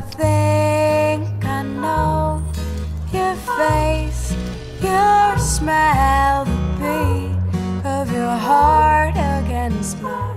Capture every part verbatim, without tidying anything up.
I think I know your face, your smile, the beat of your heart against mine.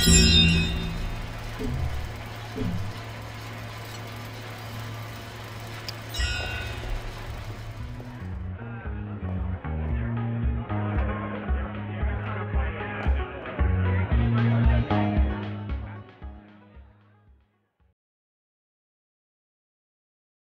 Thank you.